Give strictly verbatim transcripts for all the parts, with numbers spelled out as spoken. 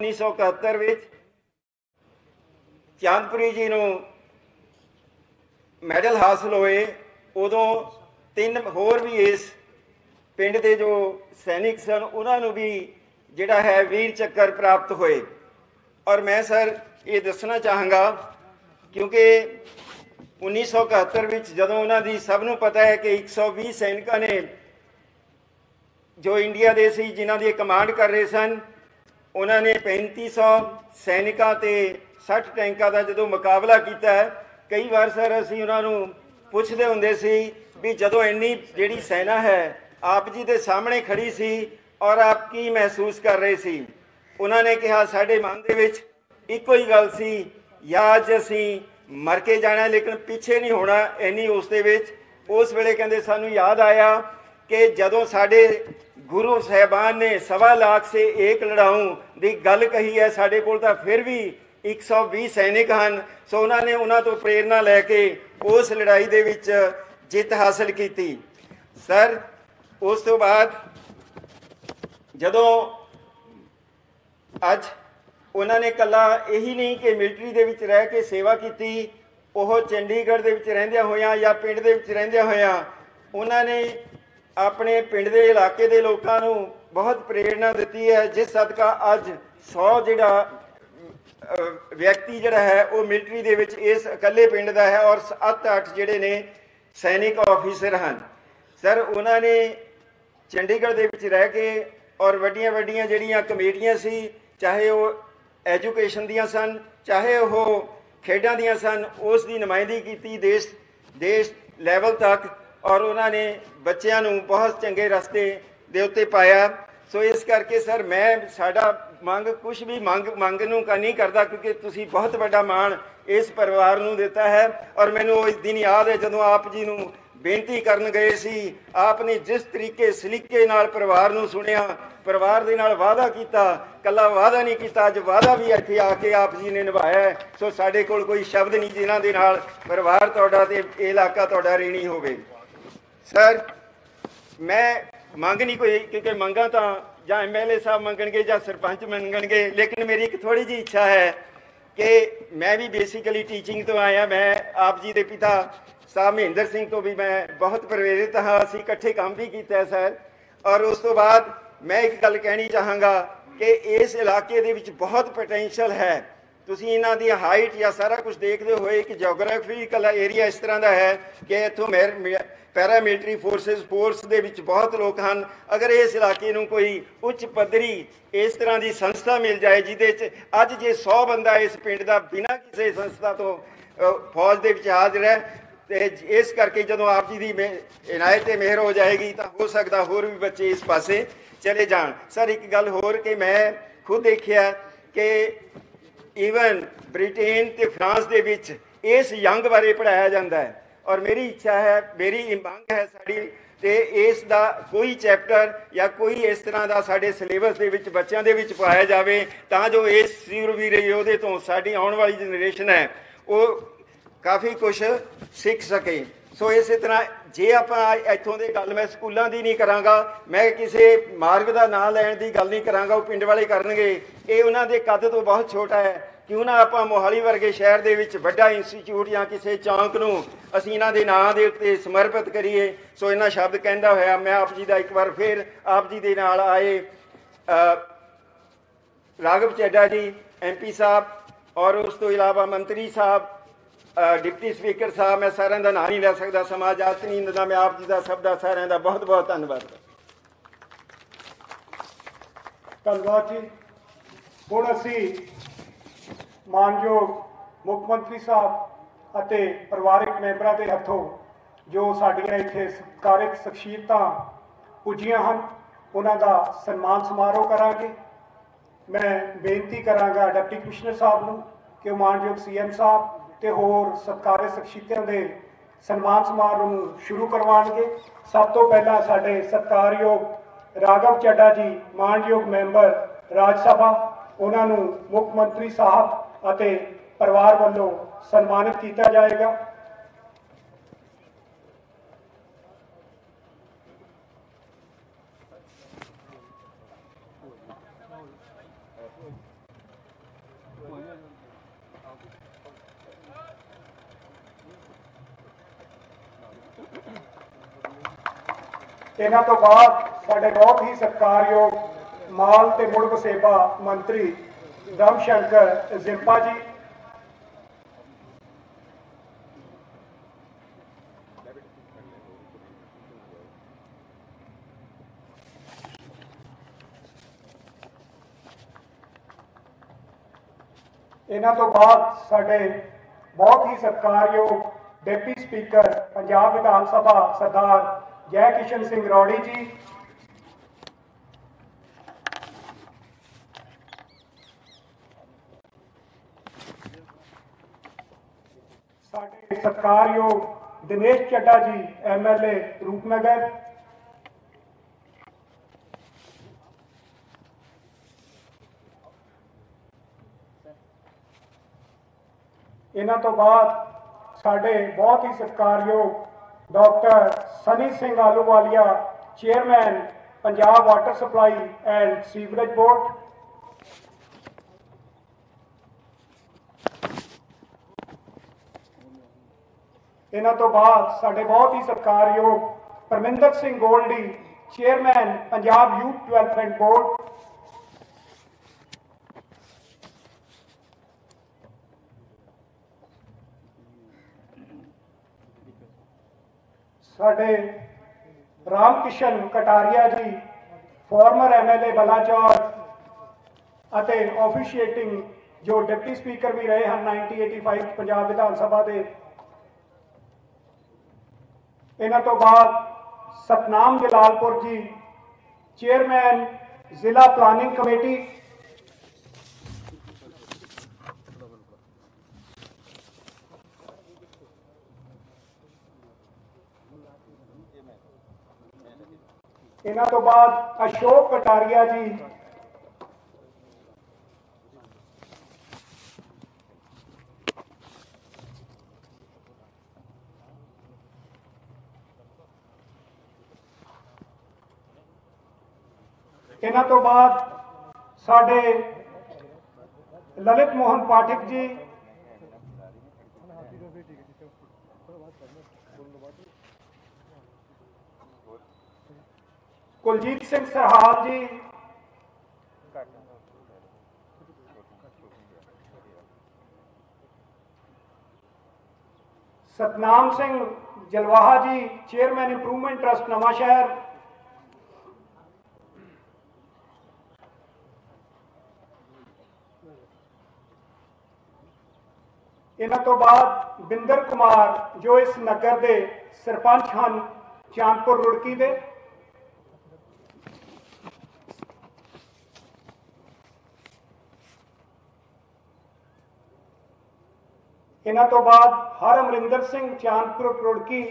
उन्नीस सौ इकहत्तर ਵਿੱਚ ਚਾਂਦਪੁਰੀ जी ਨੂੰ ਮੈਡਲ ਹਾਸਲ ਹੋਏ। ਉਦੋਂ ਤਿੰਨ ਹੋਰ ਵੀ ਇਸ ਪਿੰਡ ਦੇ जो ਸੈਨਿਕ ਸਨ ਉਹਨਾਂ ਨੂੰ भी ਜਿਹੜਾ ਹੈ ਵੀਰ ਚੱਕਰ प्राप्त ਹੋਏ। और मैं सर ये ਦੱਸਣਾ ਚਾਹਾਂਗਾ क्योंकि उन्नीस सौ इकहत्तर ਵਿੱਚ ਜਦੋਂ ਉਹਨਾਂ ਦੀ सबनों पता है कि एक सौ भी सैनिकों ने जो इंडिया के सी जिन्हों की कमांड कर रहे सन उन्होंने पैंती सौ सैनिकों से सठ टैंकों का जो मुकाबला किया। कई बार सर असी उन्होंने पुछते होंगे सी भी जो इन्नी जी सेना है आप जी के सामने खड़ी सी और आप की महसूस कर रहे सी। उन्होंने कहा साढ़े मन दे विच इको ही गल सी या अज असी मर के जाना लेकिन पीछे नहीं होना। इन्नी उस दे विच उस वेले कहंदे सानू याद आया कि जदों साढ़े गुरु साहबान ने सवा लाख से एक लड़ाऊं की गल कही है साढ़े कोल तां फिर भी एक सौ भी सैनिक हैं। सो उन्होंने उन्होंने तो प्रेरणा लैके उस लड़ाई दे विच जित हासिल की। सर उस तो बाद जदों अज उन्होंने कला यही नहीं कि मिलटरी दे विच रह के सेवा की, वह चंडीगढ़ दे विच रहिंदे होया या पिंड दे विच रहिंदे होया उन्होंने अपने पिंड दे इलाके दे लोकां नू बहुत प्रेरणा दी है, जिस सदका अज सौ जिहड़ा व्यक्ति जिहड़ा है वह मिलटरी दे विच इस इकल्ले पिंड दा है और सत्त अठ जिहड़े ने सैनिक ऑफिसर हैं। सर उन्होंने चंडीगढ़ दे विच रह के और वड्डियां वड्डियां जिहड़ियां कमेटियां सी चाहे वह एजुकेशन दियां सन चाहे वह खेडां दियां सन उस दी नुमाइंदगी की देश देश लैवल तक और उन्होंने बच्चों को बहुत चंगे रस्ते दे उत्ते पाया। सो इस करके सर मैं साडा मंग कुछ भी मंग मंग नूं नहीं करता क्योंकि तुसी बहुत बड़ा माण इस परिवार नूं देता है। और मैनूं उस दिन याद है जदों आप जी नूं बेनती करन गए सी आपने जिस तरीके सलीके नाल परिवार नूं सुनिया परिवार दे नाल वादा किया, कला वादा नहीं किया अज वादा भी इत्थे आके आप जी ने निभाया। सो साडे कोल कोई शब्द नहीं जिन्हां दे नाल परिवार तुहाडा ते इलाका तुहाडा ऋणी होवे। सर मैं मंग नहीं कोई क्योंकि मंगा तो या एम एल ए साहब मंगणगे या सरपंच मंगणगे लेकिन मेरी एक थोड़ी जी इच्छा है कि मैं भी बेसिकली टीचिंग तो आया। मैं आप जी के पिता साहब महेंद्र सिंह तो भी मैं बहुत प्रेरित हाँ, असी इकट्ठे काम भी किया सर। और उस तो बाद मैं एक गल कहनी चाहांगा कि इस इलाके दे विच बहुत पोटेंशियल है। तुसी इन्हां दी हाइट या सारा कुछ देखते हुए कि जोग्राफिकल एरिया इस तरह का है कि इत्थों पैरामिलिट्री फोर्सेस फोर्स दे विच बहुत लोग हैं। अगर इस इलाके नूं कोई उच्च पद्धरी इस तरह की संस्था मिल जाए जिहदे च अज जे सौ बंदा इस पिंड दा बिना किसी संस्था तो फौज दे विच हाजिर है ते इस करके जदों आप जी दी इनायत ते मेहर हो जाएगी तो हो सकता होर भी बच्चे इस पासे चले जाण। सर एक गल होर कि मैं खुद देखिया कि ईवन ब्रिटेन ते फ्रांस दे विच इस यंग बारे पढ़ाया जाता है और मेरी इच्छा है मेरी मंग है साड़ी ते इस दा कोई चैप्टर या कोई इस तरह का साढ़े सिलेबस दे विच बच्चों दे विच पाया जाए तां जो इस सूरवीर योद्धे तो साड़ी आने वाली जनरेशन है वो काफ़ी कुछ सीख सके। सो इस तरह जे आप इतों के गल मैं स्कूलों की नहीं कराँगा, मैं किसी मार्ग का ना लैन की गल नहीं कराँगा, वो पिंड वाले करनगे। ये उन्होंने कद तो बहुत छोटा है क्यों ना आप मोहाली वर्गे शहर दे विच बड़ा इंस्टीट्यूट या किसी चौंक नूं असीं इन्हां दे नां दे उत्ते समर्पित करिए। सो इन्हां शब्द कहंदा होया मैं आप जी का एक बार फिर आप जी दे नाल आए राघव चड्ढा जी एम पी साहब और उस तो इलावा मंत्री साहब डिप्टी स्पीकर साहब, मैं सारे का ना नहीं लै सकता समाज आदि नहीं दिंदा। मैं आप जी का सब का सारे का बहुत बहुत धन्यवाद। धन्यवाद जी। हुण असीं मानयोग मुख्यमंत्री साहब अते परिवारिक मैंबरां दे हथों जो साडियां इत्थे सत्कारित शख्सियतां पुजीआं हन उन्हां दा सन्मान समारोह करांगे। मैं बेनती करांगा डिप्टी कमिश्नर साहब नूं कि मानयोग सी एम साहब ते होर सत्कारित शख्सियतां दे सन्मान समारोह शुरू करवाएंगे। सब तो पहला साडे सत्कारयोग राघव चड्ढा जी मानयोग मैंबर राज सभा उन्हां नूं मुख्यमंत्री साहब अते परिवार वालों सन्मानित किया जाएगा। इन्हां तो बाद साडे बहुत ही सत्कारयोग माल ते मुड़ वसेबा मंत्री दमशंकर जिंपा जी, इन्हां तो बाद साडे बहुत ही सत्कारयोग डिप्टी स्पीकर पंजाब विधानसभा सरदार जय किशन सिंह रोड़ी जी, साडे सत्कारयोग दिनेश चड्ढा जी एमएलए रूपनगर, इन्हां तो बाद साढ़े बहुत ही सत्कारयोग doctor Sunny Singh Ahluwalia chairman Punjab water supply and sewerage board, इन्हां तो बाद साढ़े बहुत ही सत्कारयोग Parminder Singh Goldy chairman Punjab youth development board, साढ़े राम किशन कटारिया जी फॉर्मर एमएलए बलाचौर अते ऑफिशिएटिंग जो डिप्टी स्पीकर भी रहे हैं nineteen eighty five Punjab Vidhan Sabha दे, इन्हां तो बाद सतनाम जलालपुर जी चेयरमैन जिला प्लानिंग कमेटी, इन्हां तो बाद अशोक कटारिया जी इन्हां तो बाद साडे Lalit Mohan Pathak ji, Jaljeet Singh Sarhal ji, Satnam Singh Jalwaha ji chairman improvement trust Nawanshahr, इन्हां तो बाद बिंदर कुमार जो इस नगर दे सरपंच हैं चांदपुर रुड़की दे, इन्हां तो बाद हरमिंदर सिंह चांदपुर रुड़की,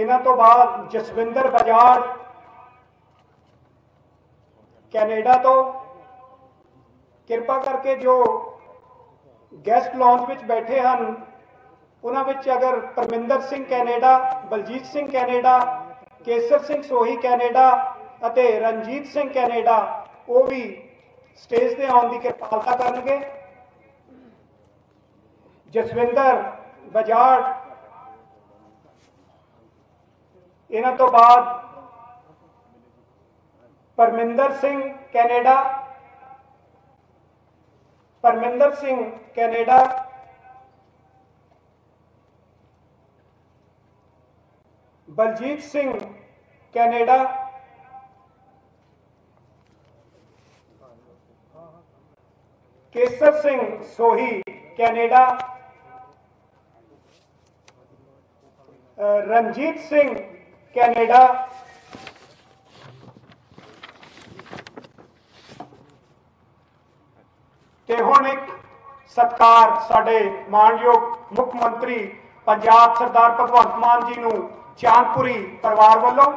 इन्हां तो बाद जसविंदर बजाज कनाडा तो, कृपा करके जो गेस्ट लॉन्ज में बैठे हैं उन्होंने अगर Parminder Singh Canada, Baljeet Singh Canada, Kesar Singh Sohi Canada अते रंजीत सिंह कैनेडा वो भी स्टेज से आने की कृपालता करेंगे। जसविंदर बजाज, इन्हां तो बाद Parminder Singh Canada, Parminder Singh Canada, Baljeet Singh Canada, Kesar Singh Sohi Canada, Ranjit Singh Canada, ते हुण एक सत्कार साडे मानयोग मुख्यमंत्री पंजाब सरदार भगवंत मान जी नूं चांदपुरी परिवार वालों,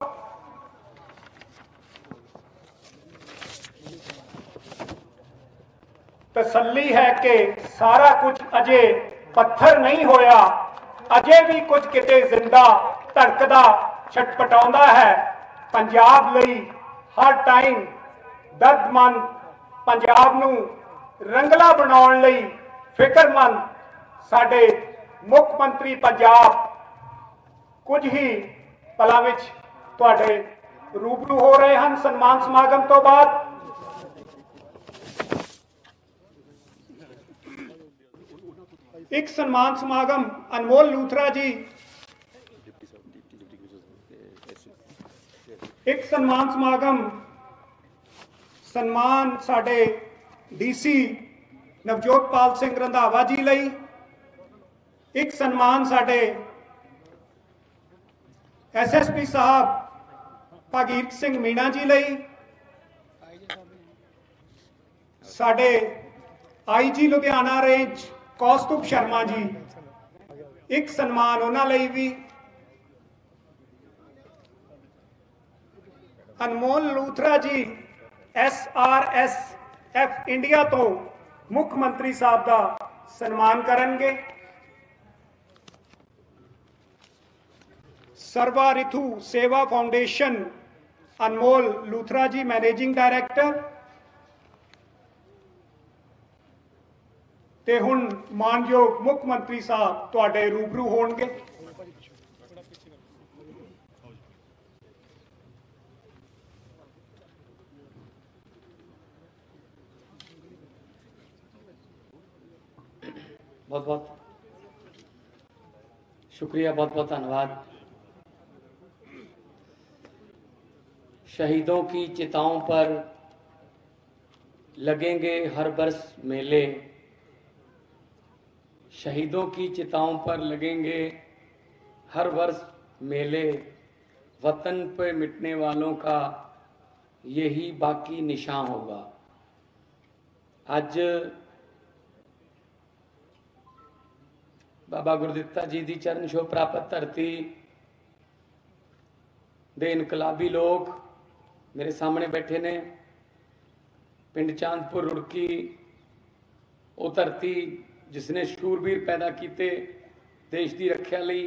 तसल्ली है कि सारा कुछ अजे पत्थर नहीं होया, अजे भी कुछ किते जिंदा धड़कदा छटपटाउंदा है। पंजाब लई हर टाइम दर्दमंद, पंजाब नूं रंगला बनाने लई फिक्रमंद साडे मुख मंत्री पंजाब कुछ ही पलों विच तुहाडे रूबरू हो रहे हैं। सन्मान समागम तो बाद एक सन्मान समागम अनमोल लूथरा जी, एक सन्मान समागम सन्मान साडे डीसी नवजोत पाल सिंह रंधावा जी लई, एक सन्मान साडे एसएसपी साहब भागीर सिंह मीणा जी लई, साडे आईजी लुधियाना रेंज कौस्तुभ शर्मा जी एक सन्मान उन्हां लई भी। Anmol Luthra ji S R S F India तो मुख मंत्री साहब का सन्मान करेंगे। Sarva Ritu Seva foundation Anmol Luthra ji managing director ते हुण मानयोग मुख मंत्री साहब तुहाडे रूबरू होणगे। बहुत बहुत शुक्रिया, बहुत बहुत धन्यवाद। शहीदों की चिताओं पर लगेंगे हर वर्ष मेले, शहीदों की चिताओं पर लगेंगे हर वर्ष मेले, वतन पर मिटने वालों का यही बाकी निशान होगा। आज बाबा गुरदित्ता जी दी चरण छो प्राप्त धरती दे इनकलाबी लोग मेरे सामने बैठे ने। पिंड चांदपुर रुड़की वो धरती जिसने शूरवीर पैदा किए देश की रक्षा लई,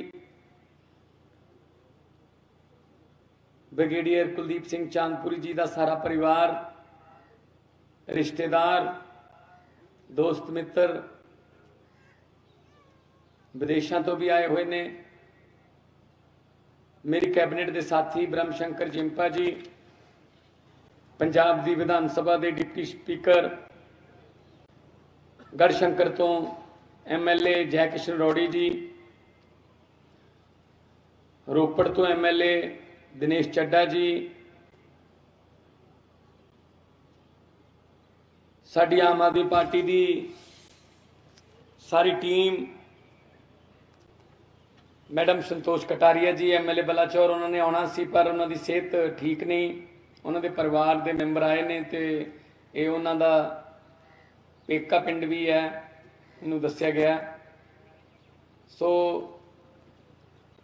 ब्रिगेडियर कुलदीप सिंह चांदपुरी जी का सारा परिवार, रिश्तेदार, दोस्त, मित्र विदेशों तो भी आए हुए ने, मेरी कैबिनेट के साथी ब्रह्म शंकर जिंपा जी, पंजाब की विधानसभा के डिप्टी स्पीकर, गढ़शंकर तो एम एल ए जय किशन रोडी जी, रोपड़ तो M L A Dinesh Chadha ji, साडी आम आदमी पार्टी की सारी team, madam Santosh Kataria ji M L A Balachaur, उन्होंने आना सी पर उन्होंने सेहत ठीक नहीं, उन्होंने परिवार के मैंबर आए हैं तो ये उन्होंने पेका पिंड भी है इन्हू दस्या गया। सो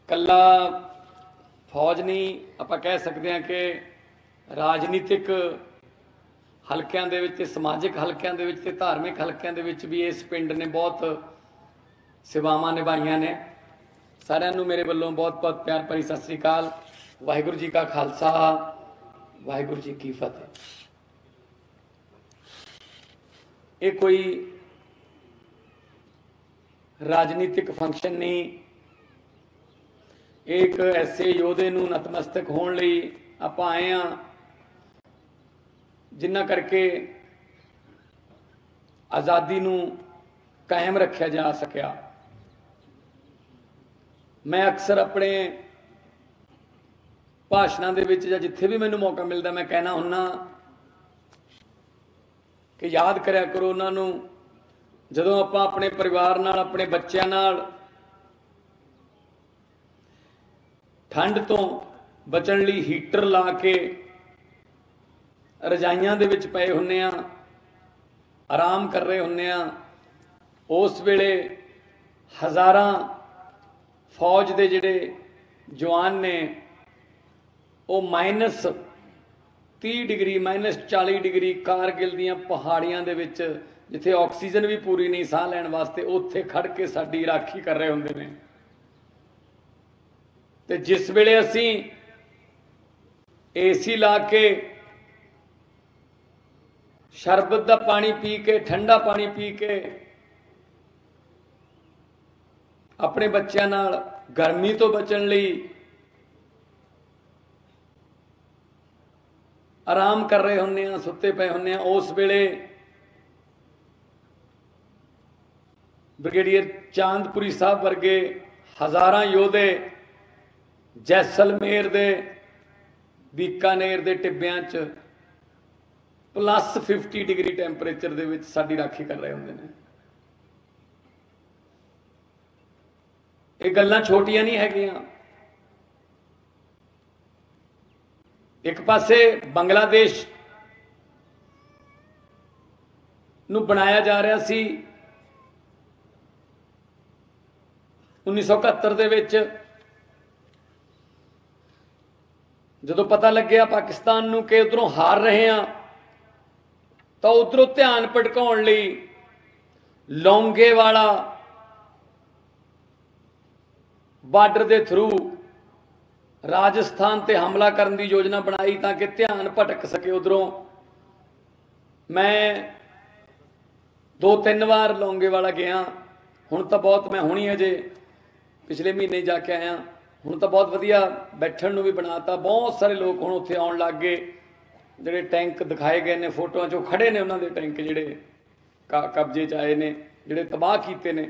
कला फौज नहीं, आप कह सकते हैं कि राजनीतिक हलकों के विच, समाजिक हलकों के विच, धार्मिक हलकों के विच भी इस पिंड ने बहुत सेवावां निभाइयां ने। सारिआं नूं मेरे वल्लों बहुत बहुत प्यार भरी सत श्री अकाल। वाहिगुरू जी का खालसा, वाहिगुरू जी की फतेह। ये कोई राजनीतिक फंक्शन नहीं, एक ऐसे योधे नूं नतमस्तक होण लई आपां आए हां जिन्हां करके आज़ादी नूं कायम रखिया जा सकिया। मैं अक्सर अपने भाषणां दे विच जां जिथे भी मैनूं मौका मिलदा मैं कहना हुन्ना कि याद करिया करो उन्होंने जदों आपां अपने परिवार नाल, अपने बच्चों नाल ठंड तो बचण लई हीटर ला के रजाइयां दे विच पए हुन्ने आ, आराम कर रहे हुन्ने आ, उस वेले हज़ारां फौज दे जिहड़े जवान ने वो माइनस तीस डिग्री, माइनस चालीस डिग्री कारगिल दीयां पहाड़ियां दे विच जिथे ऑक्सीजन भी पूरी नहीं साह लैण वास्ते, उत्थे खड़ के साडी राखी कर रहे हुंदे ने। ते जिस वेले असीं एसी ला के शरबत का पानी पी के, ठंडा पानी पी के अपने बच्चों नाल गर्मी तो बचण लई आराम कर रहे होंगे, सुते पे होंगे। उस वेले ब्रिगेडियर चांदपुरी साहब वर्गे हज़ारां योधे जैसलमेर दे, बीकानेर दे टिब्बियां च प्लस फिफ्टी डिग्री टैंपरेचर दे विच साडी राखी कर रहे होंदे ने। ये गल्लां छोटियां नहीं हैगियां। एक पासे बांग्लादेश नूं बनाया जा रहा सी उन्नीस सौ इकहत्तर दे विच, जदों पता लग्या पाकिस्तान नूं कि उधरों हार रहे हैं तो उधरों ध्यान भटकाउण लई लौंगे वाला बार्डर के थ्रू राजस्थान पर हमला करने की योजना बनाई ताकि ध्यान भटक सके। उधरों मैं दो तीन बार लौंगे वाला गया, हुण तो बहुत, मैं हुणी अजे पिछले महीने जाके आया, हुण तो बहुत वधिया बैठण नूं भी बनाता। बहुत सारे लोग हुण उत्थे आउण लग गए, जिहड़े टैंक दिखाए गए ने फोटोआं चों खड़े ने, उन्हां दे टैंक जिहड़े कब्जे च आए ने, जिहड़े तबाह कीते ने।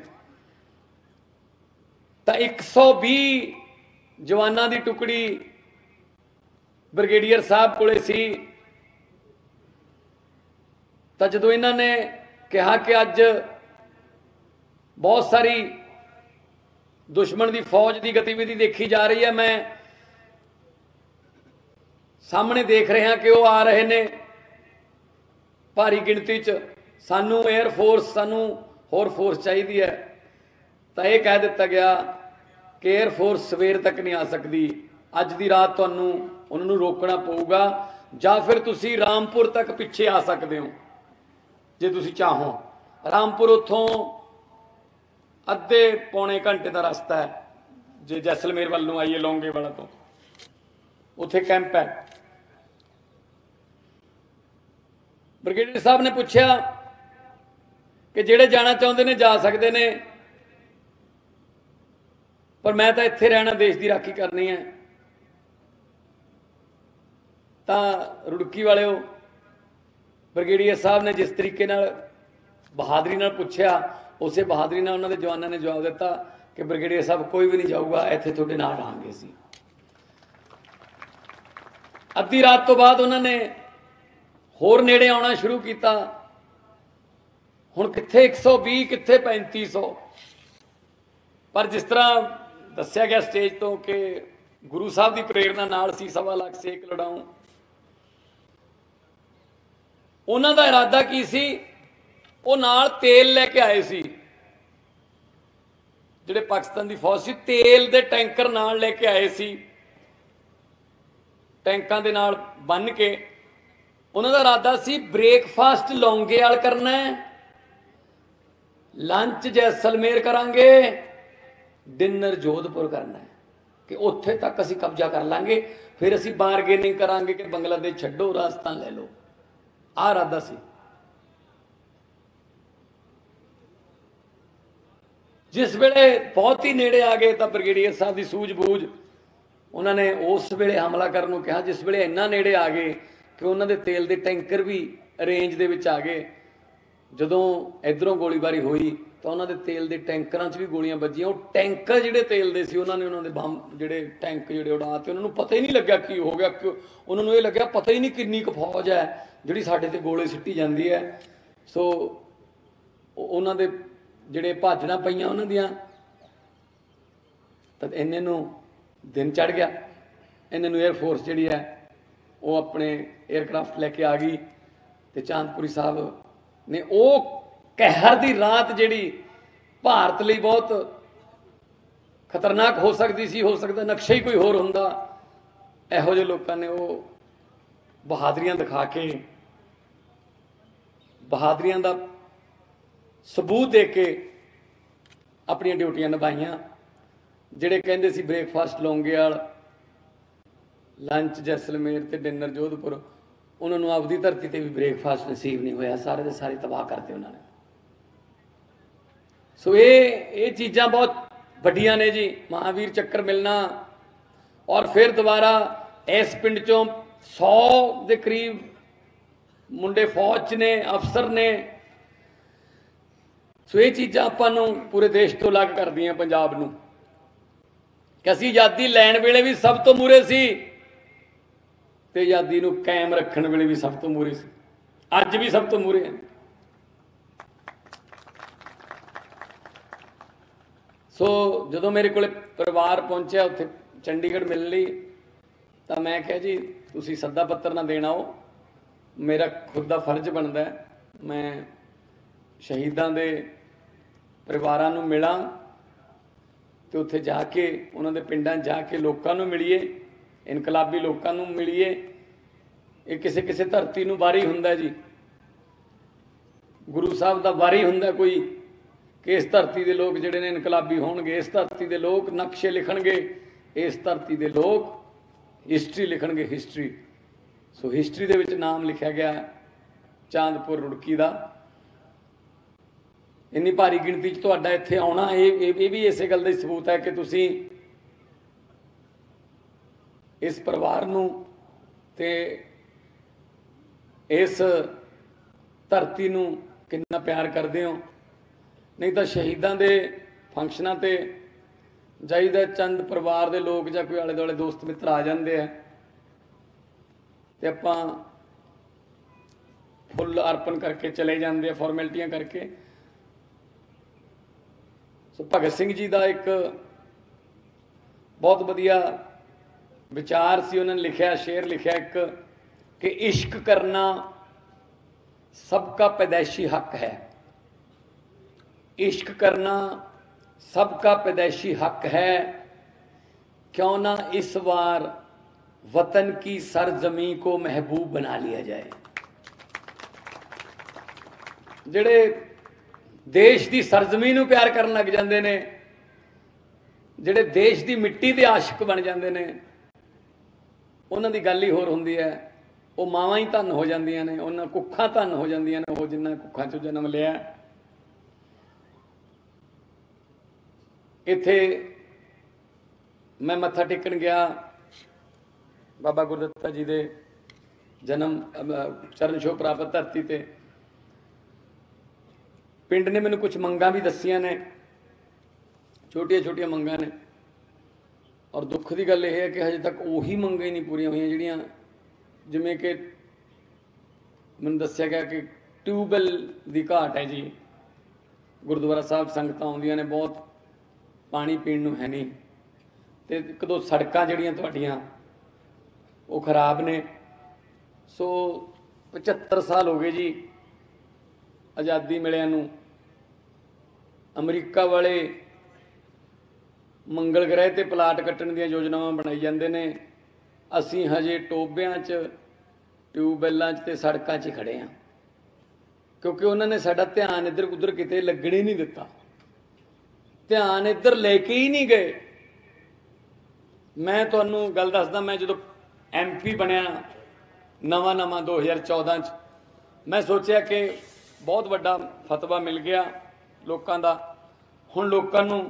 तां एक सौ बीस जवानां दी टुकड़ी ब्रिगेडियर साहब कोले सी। तां जदों इन्हां ने कहा कि अज्ज बहुत सारी दुश्मन की फौज की गतिविधि देखी जा रही है, मैं सामने देख रहा कि वह आ रहे हैं भारी गिणती च, सानू एयरफोर्स, सानू होर फोर्स चाहिए है। तो यह कह दिता गया कि एयरफोर्स सवेर तक नहीं आ सकती, अज की रात तू उन्होंने रोकना पऊगा, या फिर तुसी रामपुर तक पिछे आ सकते हो जे तुसी चाहो। रामपुर उतों अद्धे पौने घंटे का रास्ता है जे जैसलमेर वाल नूं आइए, लौंगे वाला तो उत्थे कैंप है। ब्रिगेडियर साहब ने पूछा कि जेड़े जाना चाहते ने जा सकते ने, पर मैं तो इत्थे रहना, देश की राखी करनी है। तां रुड़की वाले ब्रिगेडियर साहब ने जिस तरीके नाल बहादुरी नाल पूछा, उसे बहादुरी ने उन्होंने जवानों ने जवाब दिता कि ब्रिगेडियर साहब कोई भी नहीं जाऊगा, इत्थे तुहाडे नाल रहांगे सी। अद्धी रात तो बाद उन्होंने होर नेड़े आना शुरू किया, हुण कित्थे एक सौ बीस, कित्थे पैंती सौ। पर जिस तरह दस्सिया गया स्टेज तो कि गुरु साहब की प्रेरणा नाल सी, सवा लाख सेक लड़ाऊं। उन्हों का इरादा की सी, वो नाल तेल लेके आए सी, जिहड़े पाकिस्तान की फौज सी तेल दे टैंकर नाल लेके आए सी, टैंकां दे नाल बन के। उन्हां दा इरादा सी ब्रेकफास्ट लौंगे वाल करना है, लंच जैसलमेर करांगे, डिनर जोधपुर करना है कि उत्थे तक असीं कब्जा कर लांगे, फिर असीं बारगेनिंग करांगे कि बांग्लादेश छड्डो, राजस्थान ले लो। आ इरादा सी। जिस वेले बहुत ही नेड़े आ गए तो ब्रिगेडियर साहब की सूझबूझ, उन्होंने उस वेले हमला करने को कहा। जिस वेले इन्ना नेड़े आ गए कि उन्होंने तेल के टैंकर भी रेंज दे विच आ गए, जदों इधरों गोलीबारी हुई तो उन्होंने तेल के टैंकरों भी गोलियां बजियां। टैंकर जिहड़े तेल दे सी, उन्होंने उन्होंने बम जिहड़े टैंक जिहड़े उड़ाते, उन्होंने पता ही नहीं लग्या कि हो गया, कि उन्होंने ये लग्या पता ही नहीं कितनी क फौज है जिहड़ी साडे ते गोले सिटी जाती है। सो उन्होंने जिहड़े भाजना पईयां उन्हां दियां। तां इन्ने नूं दिन चढ़ गया, इन्ने नूं एयरफोर्स जिहड़ी है वो अपने एयरक्राफ्ट लैके आ गई ते चांदपुरी साहब ने वो कहर दी रात जिहड़ी भारत लई बहुत खतरनाक हो सकती सी, हो सकता नक्शा ही कोई होर हुंदा, इहो जिहे लोकां ने वो बहादुरियां दिखा के, बहादुरियां दा सबूत दे के अपन ड्यूटियां निभाइया। जिहड़े कहंदे सी ब्रेकफास्ट लौंगेवाल, लंच जैसलमेर ते डिनर जोधपुर, उन्होंने आपकी धरती पर भी ब्रेकफास्ट नसीब नहीं होया, सारे के सारे तबाह करते उन्होंने। सो ये ये चीज़ा बहुत बढ़िया ने जी, महावीर चक्कर मिलना। और फिर दोबारा इस पिंड चों सौ के करीब मुंडे फौज ने, अफसर ने। सो ये चीज़ा आपू पूरे देश तो अलग कर दी पंजाब नूं। असी आजादी लैण वेले भी सब तो मूरे सी ते आजादी नूं कायम रखण वेले भी सब तो मूरे सी, अज भी सब तो मूरे हैं। सो जदों मेरे कोले परिवार पहुंचा उत्थे चंडीगढ़ मिल लई तां मैं कहा जी तुसीं सद्दा पत्र ना देना, हो मेरा खुद का फर्ज बनता है मैं शहीदां दे परिवारां नूं मिलां तो उत्थे जाके उन्होंने पिंडां जाके लोकां नूं मिलीए, इनकलाबी लोकां नूं मिलीए। ये किसी किसी धरती नूं वारी हुंदा जी, गुरु साहब दा वारी हुंदा कोई कि इस धरती दे लोक जिहड़े ने इनकलाबी होणगे, इस धरती दे लोक नक्शे लिखणगे, इस धरती दे लोक हिस्टरी लिखणगे, हिस्टरी। सो हिस्टरी दे विच नाम लिखिया गया चांदपुर रुड़की दा। इन्नी भारी गिणती च तुहाडा इत्थे आउणा ये भी इस गल दा सबूत है कि तुसीं इस परिवार नूं ते इस धरती नूं कितना प्यार करदे हो। नहीं तां शहीदां दे फंक्शनां ते जाईदा, चंद परिवार दे लोक जां कोई आले दुआले दोस्त मित्र आ जांदे आ ते आपां फुल अर्पण करके चले जांदे, फॉर्मैलिटियां करके। भगत सिंह जी का एक बहुत बढ़िया विचार सी, उन्होंने लिखा शेर लिखा एक कि इश्क करना सबका पैदाइशी हक है, इश्क करना सबका पैदाइशी हक है, क्यों ना इस बार वतन की सरजमी को महबूब बना लिया जाए। जेड़े देश की सरजमी नूं प्यार करन लग जाते हैं, जिहड़े देश की मिट्टी के आशिक बन जाते हैं, उन्हां दी गल ही होर हुंदी है। वो मावां ही धन हो जांदियां ने, उन्हां कुक्खां धन हो जांदियां ने, वो जिन्हां कुक्खां चों जन्म लिया। इत्थे मैं मत्था टेकन गया बाबा गुरदत्ता जी दे जन्म चरण छो प्राप्त धरती ते। पिंड ने मैनूं कुछ मंगां भी दसियां ने, छोटिया छोटिया मंगां ने। और दुख की गल यह है कि हजे तक उही मंगां ही नहीं पूरियां हुई जिहड़ियां, जिवें कि मैनूं दस्सिया गया कि ट्यूबवैल की घाट है जी, गुरुद्वारा साहब संगतां आउंदियां ने, बहुत पानी पीण नूं है नहीं, ते एक दो सड़कां जिहड़ियां तुहाडीआं वो खराब ने। सो पचहत्तर साल हो गए जी आज़ादी मिलिया नूं। अमरीका वाले मंगल ग्रह ते प्लाट कट्टण दीआं योजनावां बनाई जांदे ने, असीं हजे टोबिआं च ट्यूबवैलां च ते सड़कां च खड़े हां, क्योंकि उन्हां ने साडा ध्यान इधर उधर किते लगणे नहीं दित्ता, ध्यान इधर लेके ही नहीं गए। मैं तुहानूं गल दसदा, मैं जदों एम पी बनिया नवां नवां दो हज़ार चौदां च, मैं सोचिआ कि बहुत वड्डा फतवा मिल गया लोगों का, हुण लोगों नूं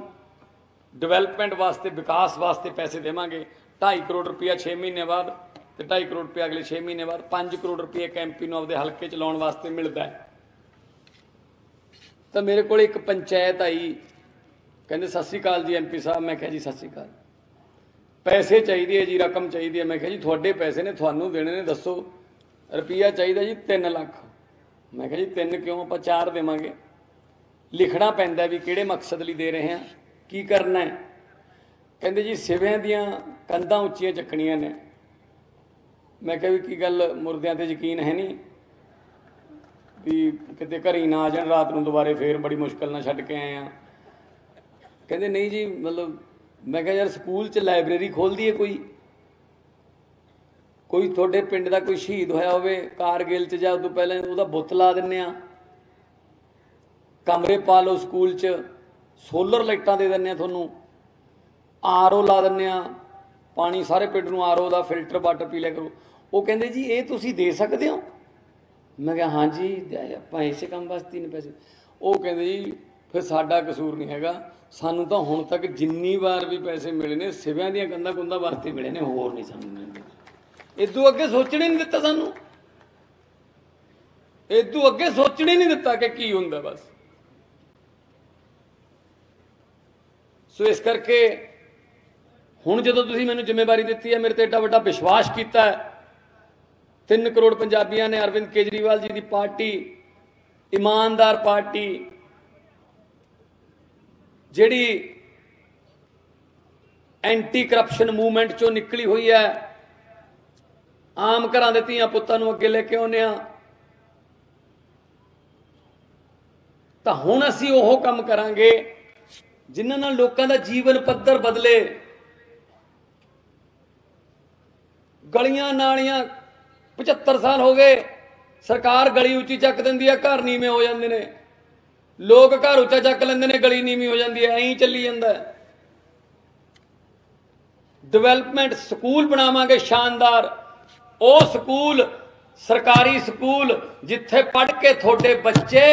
डिवेलपमेंट वास्ते विकास वास्ते पैसे देवांगे। ढाई करोड़ रुपया छे महीने बाद ते ढाई करोड़ रुपया अगले छे महीने बाद, पाँच करोड़ रुपया एक एम पी नूं आपदे हलके चलाउण वास्ते मिलता है। तो मेरे कोल एक पंचायत आई, कहंदे सत श्री अकाल जी एम पी साहब, मैं कहा जी सत श्री अकाल, पैसे चाहिए है जी, रकम चाहिए है। मैं कहा जी तुहाडे पैसे ने, तुहानूं देणे ने, दसो। रुपया चाहिए जी तीन लख। मैं कहा जी तीन क्यों, आप चार देवांगे। लिखना पैंदा भी किहड़े मकसद लई दे रहे हैं, की करना है। कहंदे जी सिविआं दीआं कंधां उच्चियां चक्कणीआं ने। मैं कहा भी की गल, मुर्दिआं ते यकीन है नहीं भी किते घरी ना आ जाण रात नूं दुबारे, फेर बड़ी मुश्किल नाल छड्ड के आए आ। कहंदे नहीं जी, मतलब मैं कहा यार स्कूल च लाइब्रेरी खोल दीए, कोई कोई थोड़े पिंड का कोई शहीद होया होवे कारगिल च जां उदों पहले, उहदा बुत ला दिंदे आ, कमरे पा लो स्कूल च, सोलर लाइटां दे दिंदे आ तुहानूं, आर ओ ला दिंदे आ, पानी सारे पिंड नूं आर ओ दा, फिल्टर वाटर पी लिया करो। वो कहते जी ये तुसी दे सकते हो। मैं क्या हाँ जी आप इसे काम वास्ते ने पैसे। वो कहते जी फिर साडा कसूर नहीं हैगा, सानू तो हुण तक जिन्नी बार भी पैसे मिले ने सिव्यां दीयां कंधा कुंधा वास्ते मिले ने, होर नहीं सानू मिले। इदों अगे सोचने नहीं दिता सानू, इदों अगे सोचने नहीं दिता कि की हुंदा बस। सो इस करके हुण जदों तुसीं मैनूं जिम्मेवारी दित्ती है, मेरे ते एडा वड्डा विश्वास कीता है, तीन करोड़ पंजाबियां ने अरविंद केजरीवाल जी की पार्टी ईमानदार पार्टी जिहड़ी एंटी करप्शन मूवमेंट चों निकली हुई है, आम घरां दे धीआं पुत्तां नूं अगे लेके आउणे आ। तां हुण असीं ओह काम करांगे जिन्हां नाल लोकां दा जीवन पद्धर बदले, गलियां नालियां पचहत्तर साल हो गए सरकार गली उची चक दी है, घर नीवें हो जाते हैं, लोग घर उचा चक लेंदे ने गली नीवीं हो जाती है, ऐं चली जाता है। डिवेलपमेंट स्कूल बनावांगे शानदार, वो स्कूल सरकारी स्कूल जिथे पढ़ के थोड़े बच्चे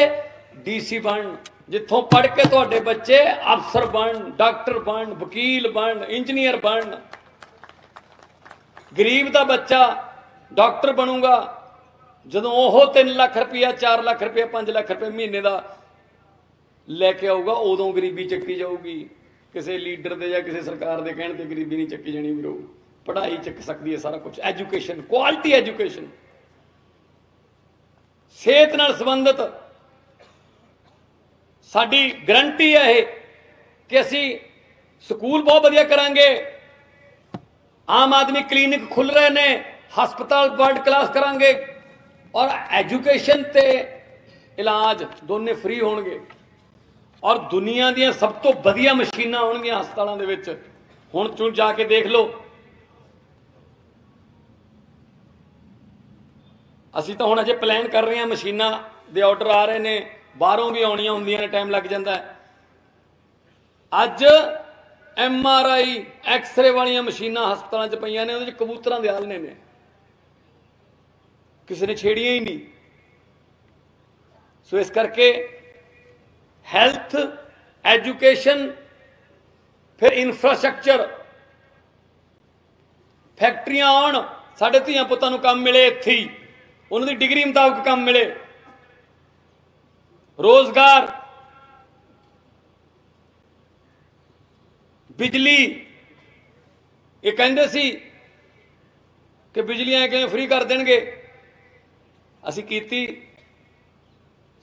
डीसी बन, जिथों पढ़ के थोड़े बच्चे अफसर बन, डॉक्टर बन, वकील बन, इंजीनियर बन। गरीब का बच्चा डॉक्टर बनूगा जदों वह तीन लाख रुपया चार लाख रुपया पांच लाख रुपया महीने का लैके आऊगा, उदों गरीबी चक्की जाऊगी। किसी लीडर दे या किसी सरकार दे कहण ते गरीबी नहीं चक्की जानी वीरो, पढ़ाई चक सकती है सारा कुछ। एजुकेशन क्वालिटी एजुकेशन, सेहत नाल संबंधित साडी गारंटी है यह कि असी स्कूल बहुत वधिया करांगे, आम आदमी क्लीनिक खुल रहे ने, हस्पताल वर्ल्ड क्लास करांगे और एजुकेशन ते इलाज दोनों फ्री होंगे और दुनिया दी सब तो वधिया मशीनां होणगीਆਂ ਹਸਪਤਾਲਾਂ ਦੇ ਵਿੱਚ। ਹੁਣ ਚੁਣ ਜਾ ਕੇ ਦੇਖ ਲਓ, ਅਸੀਂ ਤਾਂ ਹੁਣ ਅਜੇ ਪਲਾਨ ਕਰ ਰਹੇ ਹਾਂ, ਮਸ਼ੀਨਾਂ ਦੇ ਆਰਡਰ ਆ ਰਹੇ ਨੇ, ਬਾਹਰੋਂ ਵੀ ਆਉਣੀਆਂ ਹੁੰਦੀਆਂ ਨੇ, ਟਾਈਮ ਲੱਗ ਜਾਂਦਾ ਹੈ। ਅੱਜ ਐਮ ਆਰ ਆਈ ਐਕਸਰੇ ਵਾਲੀਆਂ ਮਸ਼ੀਨਾਂ ਹਸਪਤਾਲਾਂ 'ਚ ਪਈਆਂ ਨੇ, ਉਹਦੇ ਵਿੱਚ ਕਬੂਤਰਾਂ ਦੇ ਆਲਣੇ ਨੇ, किसी ने छेड़िया ही नहीं। सो इस करके हैल्थ एजुकेशन फिर इंफ्रास्ट्रक्चर फैक्ट्रियां आन, साढ़े धियां पुत्तां नूं काम मिले, इत्थे उन्हां दी डिग्री मुताबक काम मिले, रोजगार, बिजली। ये कहंदे सी कि बिजलियां किवें फ्री कर देणगे, असी की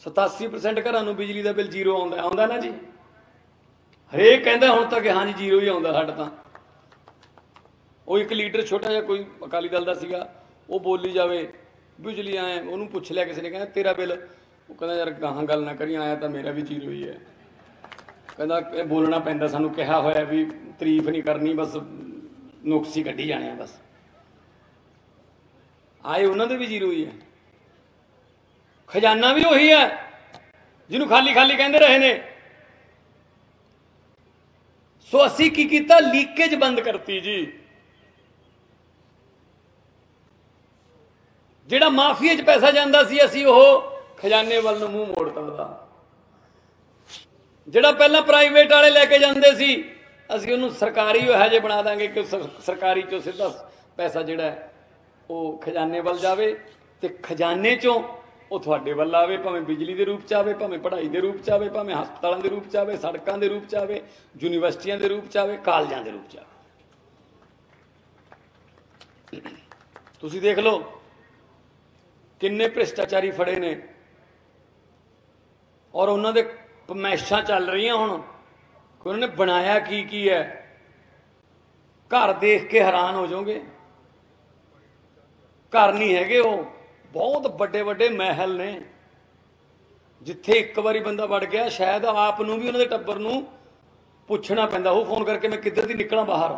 सतासी परसेंट घर बिजली का बिल जीरो आता ना जी, हरेक कहता हूँ तक हाँ जी जीरो ही आता साढ़ा। तो वो एक लीडर छोटा जहा कोई अकाली दल का वो बोली जाए बिजली आए, उन्होंने पूछ लिया किसी ने कहना तेरा बिल, वो कहना यार गां गल ना करी, आया तो मेरा भी जीरो ही है। कहना बोलना पैंता, सानू कहा होया भी तारीफ नहीं करनी, बस नुकसी कढ़ी जाने, बस आए उन्होंने भी जीरो ही है। खजाना भी उही है जिन्होंने खाली खाली कहते रहे ने। सो असी की कीता, लीकेज बंद करती जी, जिहड़ा माफिया च पैसा जांदा सी असी ओह खजाने वाल नूं मूँह मोड़ता दा, जिहड़ा पहला प्राइवेट वाले लैके जांदे सी असी उहनूं सरकारी इहो जिहा बना दांगे कि सरकारी चों सीधा पैसा जिहड़ा ओह खजाने वाल जावे ते खजाने चों वो थोड़े वाल आए, भावें बिजली के रूप आए, भावें पढ़ाई के रूप आए, भावें हस्पतालों के रूप आए, सड़कों के रूप आए, यूनिवर्सिटियों के रूप आए, कॉलेजों के रूप आए। तुसी देख लो किन्ने भ्रिष्टाचारी फड़े ने और उन्होंने पमैशा चल रही हुण कि उन्होंने बनाया की की है। घर देख के हैरान हो जाओगे, घर नहीं हैगे, वो बहुत बड़े बड़े महल ने जिथे एक बारी बंदा वड़ गया शायद आप नूं भी उन्होंने टब्बर नूं पुछना पैंदा हो फोन करके मैं किधर दी निकला बाहर,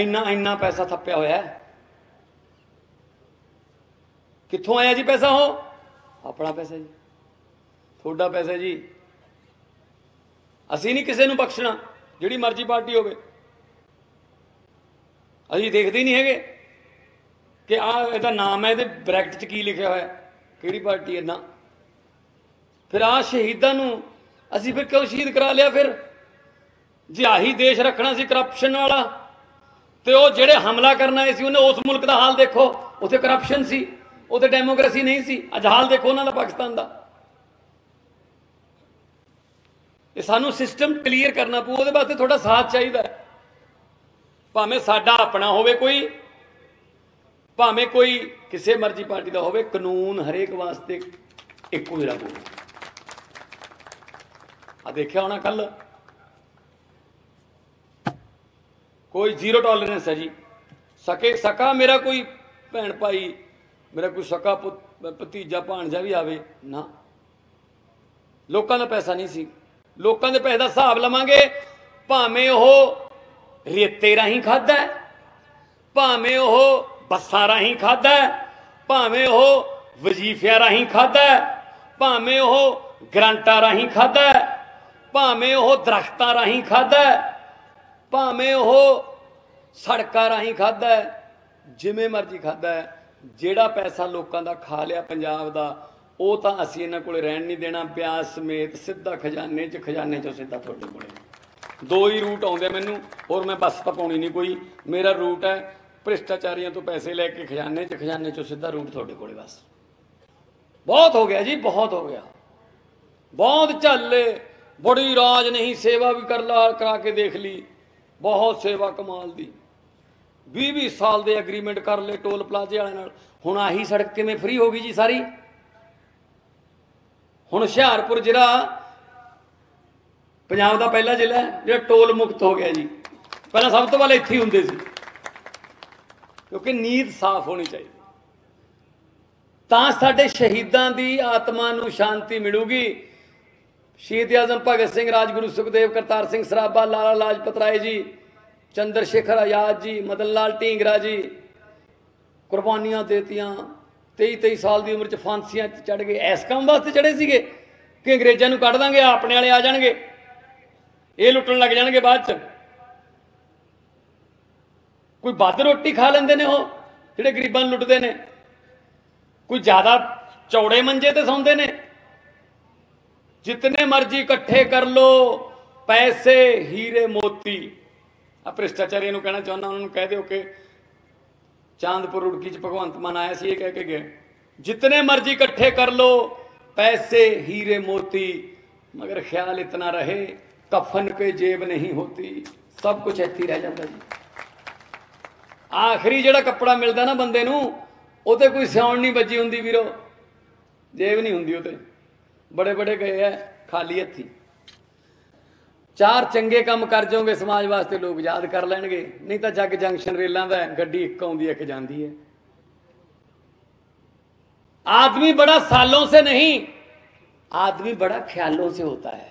इन्ना इन्ना पैसा थप्पिया होया, कित्थों आया जी पैसा? हो अपना पैसा जी, थोड़ा पैसा जी, असीं नहीं किसी नूं बख्शना, जिहड़ी मर्जी पार्टी होवे, असीं देखदे नहीं हैगे। कि आ नाम है ये ब्रैकेट च की लिखा हुआ कि पार्टी है ना। फिर आ शहीदा असी फिर क्यों शहीद करा लिया? फिर जे आही देश रखना सी करप्शन वाला, तो वह जेड़े हमला करना है सी उन्हें उस मुल्क का हाल देखो, उत्थे करप्शन सी, उत्थे डेमोक्रेसी नहीं सी। अज हाल देखो उन्होंने पाकिस्तान का। सानू सिस्टम क्लीयर करना पू, वो वास्ते थोड़ा साथ चाहिए। भावें साडा अपना होवे कोई, भावें कोई किसी मर्जी पार्टी का होवे, कानून हरेक वास्ते एक ही लागू। आ देखिया होना कल कोई जीरो टॉलरेंस है जी। सके सका मेरा कोई भैन भाई, मेरा कोई सका भतीजा भाणजा भी आवे ना। लोगों का पैसा नहीं सी, लोगों के पैसे का हिसाब लवांगे। भावें वह रेते राही खादा, भावें वह बसा राही खादा, भावें वह वजीफिया राही खादा, भावें वह ग्रांटा राही खादा, भावें वह दरख्तों राही खादा, भावें वह सड़कों राही खादा, जिमें मर्जी खादा। जिहड़ा पैसा लोगों का खा लिया पंजाब का, वो तो असीं इन्हां कोल रहण नहीं देना। ब्याज समेत सीधा खजाने च, खजाने चों सीधा तुहाडे कोल। दो ही रूट आउंदे मैनूं, और मैं बस तो पाउणी नहीं कोई। मेरा रूट है ਭ੍ਰਿਸ਼ਟਾਚਾਰੀਆਂ ਤੋਂ पैसे लैके खजाने च, खजाने चो सीधा रूट ਤੁਹਾਡੇ ਕੋਲੇ। बस बहुत हो गया जी, बहुत हो गया। बहुत ਝੱਲੇ बड़ी राज नहीं, सेवा भी कर ला करा के देख ली। बहुत सेवा कमाल दी, बीस बीस साल के एग्रीमेंट कर ले टोल प्लाजे वाले नाल। हुण आही सड़क किवें फ्री हो गई जी सारी। हुण ਹੁਸ਼ਿਆਰਪੁਰ जिला पंजाब का पहला जिला जो टोल मुक्त हो गया जी। पहला सब तो पहले इत्थे हुंदे सी, क्योंकि नीयत साफ होनी चाहिए। तां साडे शहीदां दी आत्मा नूं शांति मिलूगी। शहीद आजम भगत सिंह, राजगुरू, सुखदेव, करतार सिंह सराभा, लाला लाजपत राय जी, चंद्रशेखर आजाद जी, मदन लाल ढींगरा जी कुर्बानियां देतियां। तेई तेई साल की उम्र च फांसियां चढ़ गए। इस काम वास्ते चढ़े सीगे कि अंग्रेजों नूं कढ दांगे, अपने वाले आ जाणगे, ये लुट्टण लग जाणगे। बाद च कोई ਵੱਧ रोटी खा लेंदे ने ਉਹ ਜਿਹੜੇ ਗਰੀਬਾਂ ਨੂੰ ਲੁੱਟਦੇ ਨੇ। कोई ज़्यादा चौड़े ਮੰਜੇ ਤੇ ਸੌਂਦੇ ਨੇ। जितने मर्जी इकट्ठे कर लो पैसे, हीरे, मोती। आ ਭ੍ਰਿਸ਼ਟਾਚਾਰੀਆਂ ਨੂੰ कहना ਚਾਹੁੰਦਾ, ਉਹਨਾਂ ਨੂੰ ਕਹਿ ਦਿਓ कि ਚਾਂਦਪੁਰ ਰੁੜਕੀ ਚ ਭਗਵੰਤ ਮਾਨ आया ਸੀ, ਇਹ कह के गए जितने मर्जी इकट्ठे कर लो पैसे, हीरे, मोती, मगर ख्याल इतना रहे कफन पे जेब नहीं होती। सब कुछ ਇੱਥੇ रह जाता जी। आखिरी जिहड़ा कपड़ा मिलता ना बंदे नूं, उहते कोई सिउण नहीं बची हुंदी वीरो, जेब नहीं हुंदी उहते। बड़े बड़े गए है खाली हथी। चार चंगे काम कर जाओगे समाज वास्ते, लोग याद कर लैणगे। नहीं तो जग जंक्शन रेलां दा गड्डी एक आउंदी है, एक जांदी है। आदमी बड़ा सालों से नहीं, आदमी बड़ा ख्यालों से होता है।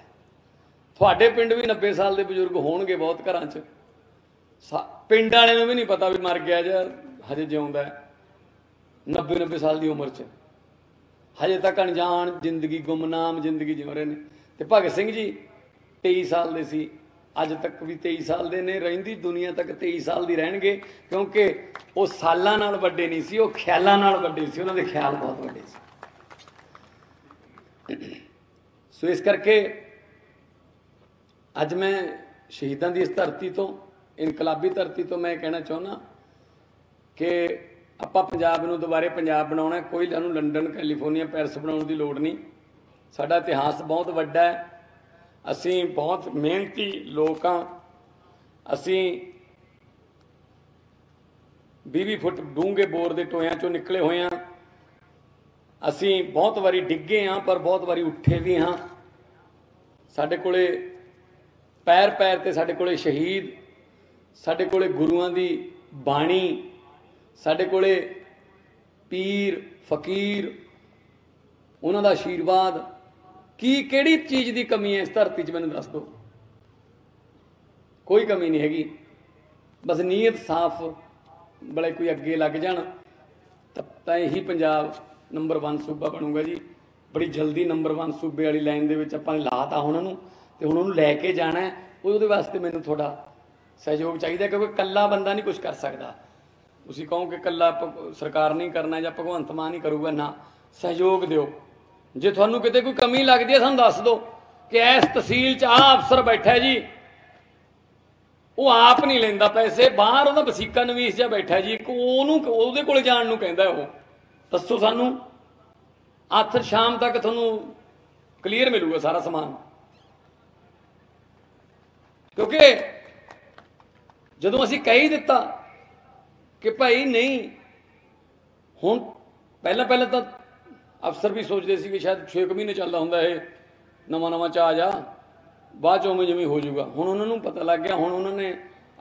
तुहाडे पिंड भी नब्बे साल दे बजुर्ग होणगे बहुत घरां च। पिंड वाले भी नहीं पता भी मर गया या हजे जिउंदा है। नब्बे नब्बे साल की उम्र च हजे तक अनजान जिंदगी, गुमनाम जिंदगी जिउ रहे हैं। तो भगत सिंह जी तेई साल दे सी, अज तक भी तेई साल दे ने, रहिंदी दुनिया तक तेई साल दी रहणगे। क्योंकि वो सालां नाल वड्डे नहीं सी, वो ख्यालां नाल वड्डे सी। उन्हां दे ख्याल बहुत वड्डे सी। सो इस करके अज मैं शहीदां दी इस धरती तो, इनकलाबी धरती तो मैं कहना चाहना कि आपां पंजाब नूं दुबारे पंजाब बनाउणा। कोई इहनूं लंडन, कैलीफोर्निया, पैरिस बनाउण दी लोड़ नहीं। साडा इतिहास बहुत वड्डा है। असीं बहुत मेहनती लोक आं। असीं बीस फुट डूंघे बोर दे टोयां चों निकले होए आं। असीं बहुत वारी डिग्गे आं, पर बहुत वारी उठे भी हां। साडे कोले पैर पैर ते साडे कोले शहीद, साडे कोले गुरुआं दी बाणी, साडे कोले पीर फकीर, उन्हां दा आशीर्वाद। की केड़ी चीज़ दी कमी है इस धरती च मैनूं दस दो। कोई कमी नहीं हैगी। बस नीयत साफ बड़े कोई अग्गे लग जाण तां यही पंजाब नंबर वन सूबा बनूगा जी। बड़ी जल्दी नंबर वन सूबे वाली लाइन दे विच आपां लाता हुणां नूं, ते हुण उहनूं लै के जाणा है। उहदे वास्ते मैनूं थोड़ा सहयोग चाहिए, क्योंकि कल्ला बंदा नहीं कुछ कर सकता। तुसीं कहो कि कल्ला सरकार नहीं करना जां भगवंत मान ही करूगा, ना, सहयोग दिओ। जे तुहानूं किते कोई कमी लगदी है सानूं दस दो कि इस तहसील च आ अफसर बैठा जी, वो आप नहीं लेंदा पैसे, बाहर उहदा वसीका नवीस जिहा बैठा जी, ओनूं ओहदे कोल जाण नूं कहंदा, वो दसो सानूं। अत्थ शाम तक तुहानूं क्लीयर मिलूगा सारा समान, क्योंकि जदों असीं कह ही दिता कि भाई नहीं हुण, पहला पहला तो अफसर भी सोचते सी कि शायद छे कुछ महीने चलता होंदा है, नवा नवा चा जा बाद चो उवें जिवें हो जाऊगा। हुण उन्हां नूं पता लग गया, हुण उन्हां ने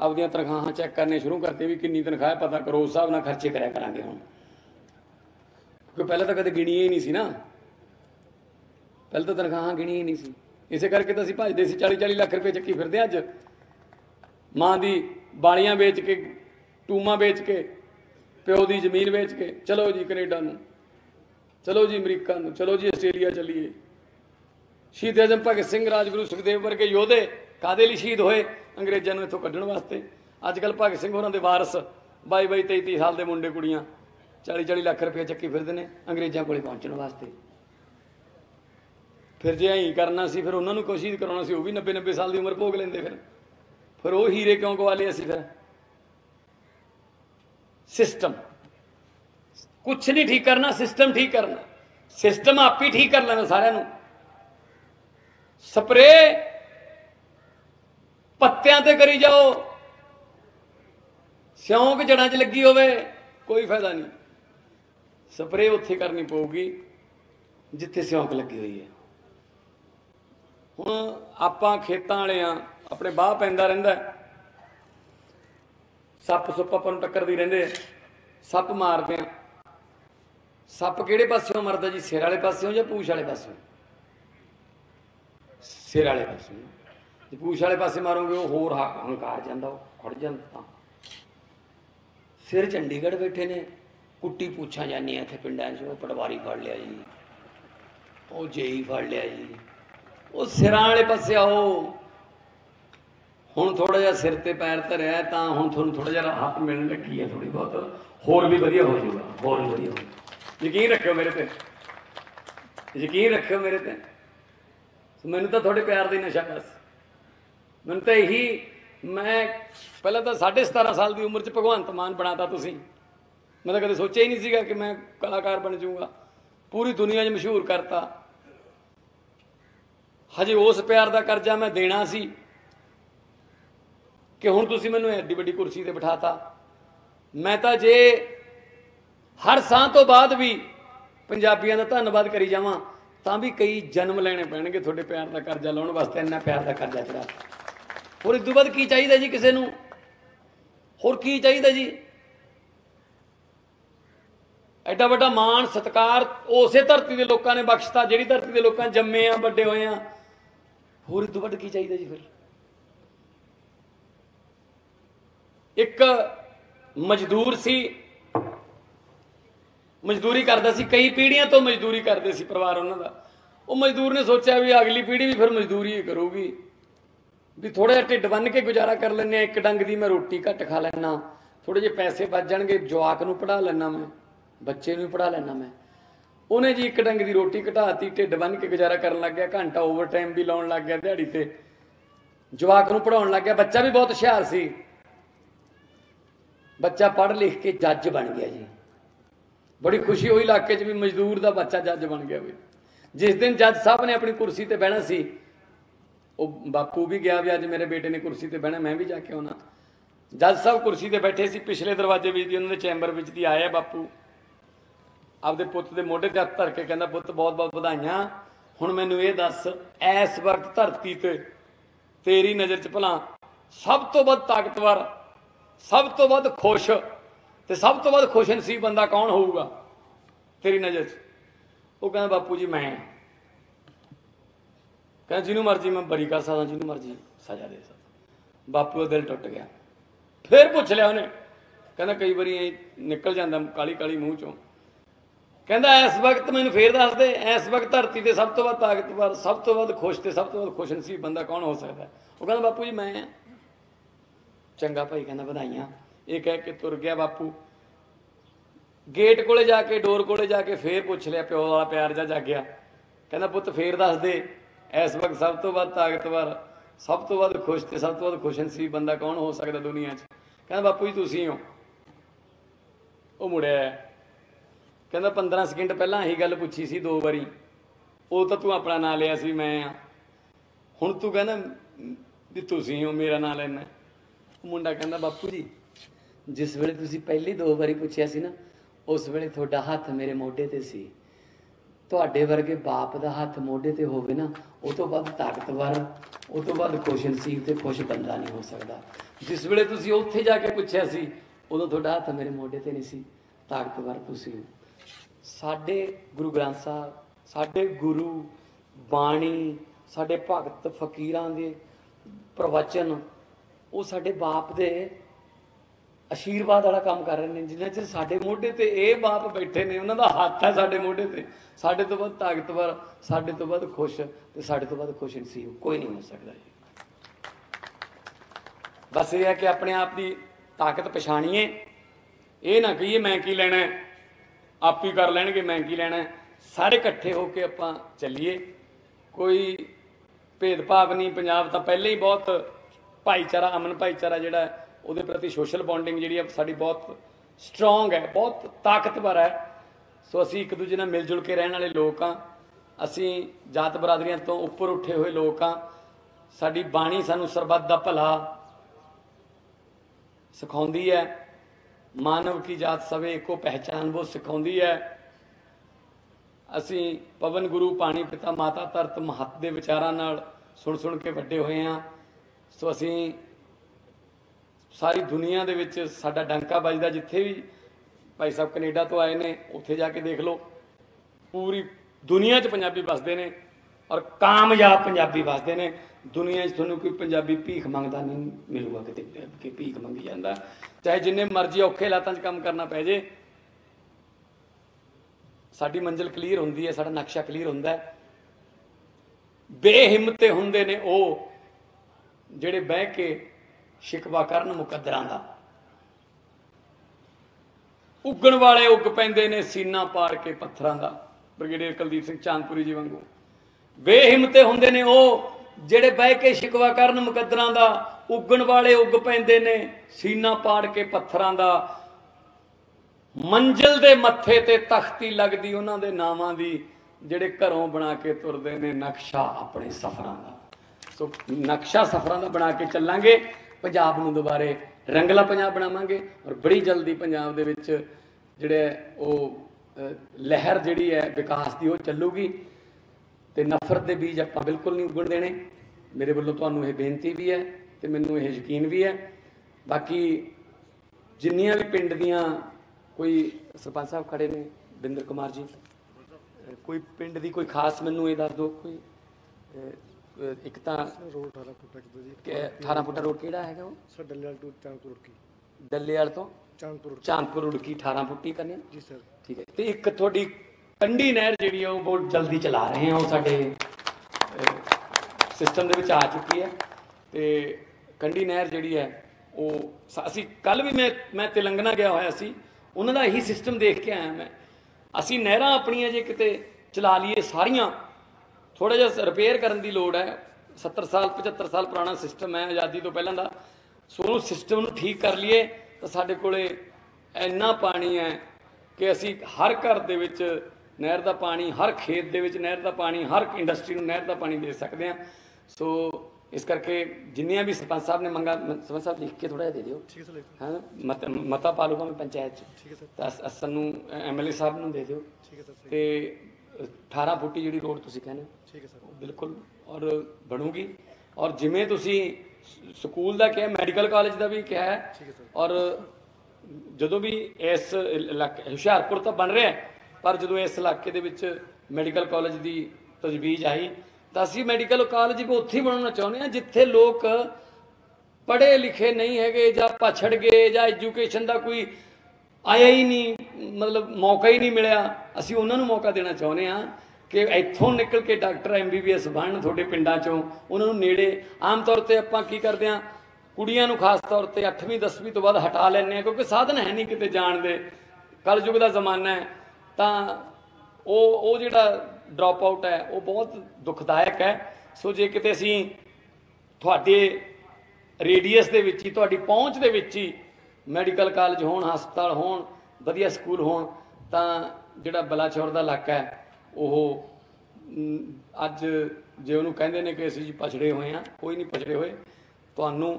आपदियां तनखाहां चैक करने शुरू करती भी कितनी तनखाह है पता करो, उस हिसाब नाल खर्चे कराया करांगे हुण, क्योंकि पहले तो कदे गिणिया ही नहीं सी ना, पहले तो तनखाहां गिणिया ही नहीं सी, इसे करके तो असीं भजदे सी, चाली चाली लख रुपये चक्की फिरदे अज, माँ की बालियां बेच के, टूमा बेच के, प्यो की जमीन बेच के, चलो जी कनेडा नूं, चलो जी अमरीका नूं, चलो जी आस्ट्रेलिया चलीए। शहीद आजम भगत सिंह, राजगुरू, सुखदेव वर्गे योधे कादे लई शहीद होए? अंग्रेजों नूं इत्थों कड्ढण वास्ते। अजकल भगत सिंह होरां दे वारस बाई बाई तेई तेई साल दे मुंडे कुड़ियां चाली चाली लख रुपया चक्की फिरदे ने अंग्रेजों कोल पहुंचण वास्ते। फिर जे ऐं करना सी, फिर उन्होंने कोशिश करवाना सी, वो भी नब्बे नब्बे साल की उम्र भोग लेंदे, फिर फिर वो हीरे क्यों गवा लए असीं? फिर सिस्टम कुछ नहीं ठीक करना, सिस्टम ठीक करना, सिस्टम आप ही ठीक कर लेना सारिआं नूं। स्परे पत्तिआं ते करी जाओ, सिउंक जड़ां 'च लगी होवे कोई फायदा नहीं, स्परे उत्थे करनी पऊगी जिथे सिउंक लगी हुई है। हुण आपां खेतां वाले आ, अपने बाह पैंदा रहिंदा, सप्प सुप्प आपां नूं टक्करदे रहिंदे, सप्प मारदे आ। सप्प किहड़े पासियों मरदा जी, सिर वाले पासियों जां पूछ वाले पासियों? सिर वाले पासियों। जे पूछ वाले पासे मारोगे वो होर हंकार जांदा, खड़ जांदा। सिर चंडीगढ़ बैठे ने, कुट्टी पूछां जांदियां इत्थे पिंडां 'ਚ, वो पटवारी फड़ लिआ जी, वो जेई फड़ लिआ जी, ਉਹ ਸਿਰਾਂ ਵਾਲੇ ਪਾਸੇ ਆਓ। ਹੁਣ ਥੋੜਾ ਜਿਹਾ ਸਿਰ ਤੇ ਪੈਰ ਧਰਿਆ ਤਾਂ ਹੁਣ ਤੁਹਾਨੂੰ ਥੋੜਾ ਜਿਹਾ ਰਾਹਤ ਮਿਲਣ ਲੱਗੀ ਹੈ, ਥੋੜੀ ਬਹੁਤ ਹੋਰ ਵੀ ਵਧੀਆ ਹੋ ਜਾਊਗਾ, ਹੋਰ ਵੀ ਵਧੀਆ। ਯਕੀਨ ਰੱਖਿਓ ਮੇਰੇ ਤੇ, ਯਕੀਨ ਰੱਖਿਓ ਮੇਰੇ ਤੇ, ਮੈਨੂੰ ਤਾਂ ਤੁਹਾਡੇ ਪਿਆਰ ਦੀ ਨਸ਼ਾ ਬਸ। ਮੈਨੂੰ ਤਾਂ ਇਹੀ, ਮੈਂ ਪਹਿਲਾਂ ਤਾਂ ਸਾਢੇ ਸਤਾਰਾਂ ਸਾਲ ਦੀ ਉਮਰ 'ਚ ਭਗਵੰਤ ਮਾਨ ਬਣਾਤਾ ਤੁਸੀਂ, ਮੈਂ ਤਾਂ ਕਦੇ ਸੋਚਿਆ ਹੀ ਨਹੀਂ ਸੀਗਾ ਕਿ ਮੈਂ ਕਲਾਕਾਰ ਬਣ ਜਾਊਂਗਾ, ਪੂਰੀ ਦੁਨੀਆ 'ਚ ਮਸ਼ਹੂਰ ਕਰਤਾ। हजे उस प्यार का करजा मैं देना सी कि हुण तुसीं मैनूं एड्डी वड्डी कुर्सी ते बिठाता। मैं तां जे हर सां तो बाद भी पंजाबियां दा धन्नवाद करी जावां तां भी कई जन्म लैणे पैणगे तुहाडे प्यार का करजा लाउण वास्ते। इन्ना प्यार का करजा चढ़ा, होर इस तों बाद की चाहीदा जी? किसे नूं होर की चाहीदा जी? एडा वड्डा मान सत्कार उस धरती के लोगों ने बख्शता जिहड़ी धरती के लोग जम्मे आ, वड्डे होए आ, होर इस तों वध की चाहिए जी? फिर एक मजदूर सी, मजदूरी करता सी, कई पीढ़ियां तो मजदूरी करते सी परिवार उन्हां दा। वो मजदूर ने सोचा भी अगली पीढ़ी भी फिर मजदूरी ही करूगी, भी थोड़ा जिहा ढिड बन के गुजारा कर लैंदे, एक डंग की मैं रोटी घट खा लैंना, थोड़े जे पैसे बच जाणगे, जवाक नूं पढ़ा लैंना, मैं बच्चे नूं पढ़ा लैंना। मैं उन्हें जी एक डंग की रोटी घटाती, ढिड बन के गुजारा कर लग गया, घंटा ओवर टाइम भी लाउण लग गया दिहाड़ी ते, जवाक नूं पढ़ाउण लग गया। बच्चा भी बहुत हुशियार सी, बच्चा पढ़ लिख के जज बन गया जी। बड़ी खुशी हुई इलाके 'च भी मजदूर दा बच्चा जज बन गया। जिस दिन जज साहब ने अपनी कुर्सी ते बहना सी, वो बापू भी गया भी अज मेरे बेटे ने कुर्सी ते बहना, मैं भी जाके आउणा। जज साहब कुर्सी ते बैठे सी, पिछले दरवाजे विच दी उन्हां दे चैंबर विच दी आया बापू, आपदे पुत्त दे मोढे ते हत्थ धर के कहंदा, पुत्त बहुत बहुत बधाइयां, हुण मैनूं इह दस, इस वक्त धरती ते तेरी नज़र च भला सब तो वध ताकतवर, सब तो वध खुश ते सब तो वध खुश नसीब बंदा कौन होऊगा तेरी नज़र च? वो कहंदा बापू जी मैं। कह जिन्हूं मर्जी मैं बरी कर सकदा, जिन्हूं मर्जी सज़ा दे सकदा। बापू दा दिल टुट गया। फिर पुछ लिया उहने, कहंदा कई वारी निकल जांदा काली काली मूँह चों, कहता इस वक्त मैं फिर दस दे, इस वक्त धरती से सब तो वध ताकतवर, सब तो वध खुश तो सब तो वध खुश नसीब बंदा कौन हो सकता है? वह कहता बापू जी मैं। चंगा भाई, कहना बधाइयां। ये कह के तुर गया बापू। गेट कोले जाके डोर कोले जाके फिर पूछ लिया प्यो वाला प्यार जा जागया, कहना पुत फिर दस दे इस वक्त सब तो वध ताकतवर सब तो वध खुश ते सब तो वध खुशनसीब बंदा कौन हो सकता दुनिया च। कहना बापू जी तुसीं हो। वो मुड़िया कहना पंद्रह सैकेंड पहला यही गल पूछी सी दो बारी, वो तो तू अपना नाम लिया सी मैं हाँ, हुण तू कहना भी तुसीं हो मेरा नाम लेना। मुंडा कहना बापू जी जिस वेले तुसीं पहली दो बारी पूछिया सी ना उस वेले थोड़ा हाथ मेरे मोढे ते सी, ਤੁਹਾਡੇ ਵਰਗੇ ਬਾਪ ਦਾ ਹੱਥ ਮੋਢੇ ਤੇ ਹੋਵੇ ਨਾ ਉਹ ਤੋਂ ਵੱਧ ਤਾਕਤਵਰ ਉਹ ਤੋਂ ਵੱਧ ਖੁਸ਼ਨਸੀਬ ਤੇ ਖੁਸ਼ ਬੰਦਾ ਨਹੀਂ ਹੋ ਸਕਦਾ। ਜਿਸ ਵੇਲੇ ਤੁਸੀਂ ਉੱਥੇ ਜਾ ਕੇ ਪੁੱਛਿਆ ਸੀ ਉਦੋਂ ਤੁਹਾਡਾ ਹੱਥ ਮੇਰੇ ਮੋਢੇ ਤੇ ਨਹੀਂ ਸੀ, ਤਾਕਤਵਰ ਤੁਸੀਂ। ਸਾਡੇ ਗੁਰੂ ਗ੍ਰੰਥ ਸਾਹਿਬ ਸਾਡੇ ਗੁਰੂ ਬਾਣੀ ਸਾਡੇ ਭਗਤ ਫਕੀਰਾਂ ਦੇ ਪ੍ਰਵਚਨ ਉਹ ਸਾਡੇ ਬਾਪ ਦੇ आशीर्वाद वाला काम कर रहे हैं। जिन्हें चेर साढ़े मोढ़े ते ए बाप बैठे ने उन्होंने हाथ है साढ़े मोढ़े ते, साढ़े तो बाद ताकतवर साढ़े तो बाद खुश ते साढ़े तो बाद खुश नसीब कोई नहीं हो सकता जी। बस ये है कि अपने आप की ताकत पछाणीए, ये ना कहिए मैं की लैना है आप ही कर लैणगे मैं की लैना है। सारे इकट्ठे होके आपां चलीए, कोई भेदभाव नहीं। पंजाब तां पहले ही बहुत भाईचारा अमन भाईचारा जिहड़ा ਉਹਦੇ ਪ੍ਰਤੀ ਸੋਸ਼ਲ ਬੌਂਡਿੰਗ ਜਿਹੜੀ ਆ ਸਾਡੀ ਬਹੁਤ ਸਟਰੋਂਗ ਹੈ ਬਹੁਤ ਤਾਕਤਵਰ ਹੈ। ਸੋ ਅਸੀਂ ਇੱਕ ਦੂਜੇ ਨਾਲ ਮਿਲ ਜੁਲ ਕੇ ਰਹਿਣ ਵਾਲੇ ਲੋਕ ਆ, ਅਸੀਂ ਜਾਤ ਬਰਾਦਰੀਆਂ ਤੋਂ ਉੱਪਰ ਉੱਠੇ ਹੋਏ ਲੋਕ ਆ। ਸਾਡੀ ਬਾਣੀ ਸਾਨੂੰ ਸਰਬੱਤ ਦਾ ਭਲਾ ਸਿਖਾਉਂਦੀ ਹੈ, ਮਾਨਵ ਕੀ ਜਾਤ ਸਵੇ ਇੱਕੋ ਪਹਿਚਾਨ ਉਹ ਸਿਖਾਉਂਦੀ ਹੈ। ਅਸੀਂ ਪਵਨ ਗੁਰੂ ਪਾਣੀ ਪਿਤਾ ਮਾਤਾ ਧਰਤ ਮਹੱਤ ਦੇ ਵਿਚਾਰਾਂ ਨਾਲ ਸੁਣ ਸੁਣ ਕੇ ਵੱਡੇ ਹੋਏ ਆ। ਸੋ ਅਸੀਂ सारी दुनिया दे विच साडा डंका बजदा, जिथे भी भाई साहब कनेडा तो आए ने उत्थे जाके देख लो पूरी दुनिया च पंजाबी बसदे ने और कामयाब पंजाबी बसदे ने। दुनिया च तुहानूं कोई पंजाबी भीख मंगदा नहीं मिलूगा किते कि भीख मंगी जांदा, चाहे जिन्ने मर्जी औखे हालातां च काम करना पै जे। साडी मंजिल क्लीयर हुंदी है, साडा नक्शा क्लीयर हुंदा है। बेहिम्मते हुंदे ने ओ जिहड़े बह के शिकवा करन मुकद्दरां दा, उगण वाले उग पैंदे ने सीना पाड़ के पत्थरां दा। ब्रिगेडियर कुलदीप सिंह चांदपुरी जी वांगू बेहिम्मते हुंदे ने ओ जिहड़े बह के शिकवा करन मुकद्दरां दा, उगण वाले उग पैंदे ने सीना पाड़ के पत्थरां दा। मंजिल दे मत्थे ते तख्ती लगदी उन्हां दे नावां दी जिहड़े घरों बना के तुरदे ने नक्शा अपने सफरां दा। सो नक्शा सफरां दा बना के चलांगे, पंजाब नूं दुबारे रंगला पंजाब बनावांगे और बड़ी जल्दी पंजाब दे विच जिहड़े ओ लहर जिहड़ी है विकास दी ओह चलूगी ते नफरत दे बीज आपां बिल्कुल नहीं उगण देणे। मेरे वल्लों तुहानूं इह बेनती भी है ते मैनूं इह यकीन भी है। बाकी जिन्नियां भी पिंड दियां कोई सरपंच साहब खड़े ने बिंदर कुमार जी, कोई पिंड दी कोई खास मैनूं इह दस दो कोई एक तो अठारह फुटा रोड केड़ा है डल्लेवाल तो चांदपुर रुड़की अठारह फुटी करने जी सर ठीक है। तो एक थोड़ी कंडी नहर जी बहुत जल्दी चला रहे हैं वो साडे सिस्टम के आ चुकी है। तो कंडी नहर जी है वो असी कल भी मैं मैं तेलंगाना गया होया सी, उन्होंने यही सिस्टम देख के आया मैं। असी नहर अपनिया जे किते चला लीए सारियां, थोड़ा जिहा रिपेयर करने की लोड़ है। सत्तर साल पचहत्तर साल पुराना सिस्टम है आज़ादी तो पहलां दा, सो सिस्टम नूं ठीक कर लीए तो साडे कोले इन्ना पानी है कि असी हर घर दे विच नहर दा पानी, हर खेत दे विच नहर दा पानी, हर इंडस्ट्री नूं नहर दा पानी दे सकदे हां। सो इस करके जिन्नियां भी सरपंच साहब ने मंगा सरपंच साहब लिख के थोड़ा जिहा दे दिओ ठीक है सर हां, मत मता पा लूगा मैं पंचायत च ठीक है सर, तां सानूं एम एल ए साहब नूं दे दिओ ठीक है सर। ते अठारह फुटी जी रोड तुसीं कहने ठीक है सर बिल्कुल और बनूगी। और जिमें तुसीं स्कूल का क्या मैडिकल कॉलेज का भी क्या है ठीक है सर। और जो भी इस इलाके हुशियारपुर तो बन रहा है पर जो इस इलाके दे विच मैडिकल कॉलेज की तजवीज़ आई तो असी मैडिकल कॉलेज भी उत्थे बनाना चाहते हैं जिथे लोग पढ़े लिखे नहीं है जां पछड़ गए जां एजुकेशन का कोई आया ही नहीं मतलब मौका ही नहीं मिलया। असी उन्होंने मौका देना चाहते हाँ कि इतों निकल के doctor M B B S बन थोड़े पिंडा चो उन्होंने नेड़े। आम तौर पर आपां की करते हैं कुड़ियां नूं खास तौर पर अठवीं दसवीं तो बाद हटा लैंदे क्योंकि साधन है नहीं किते जाण दे कलयुग का जमाना है तो वो जो ड्रॉप आउट है वो बहुत दुखदायक है। सो जे किते असीं तुहाडे रेडियस दे विच ही तुहाडी पहुंच दे विच ही मैडिकल कॉलेज होण, हस्पताल होण, वधिया स्कूल होण तां जिहड़ा बलाचौर दा इलाका है वो अज जे उहनूं कहिंदे ने कि असीं जी पछड़े होए हां, कोई नहीं पछड़े होए। तुहानूं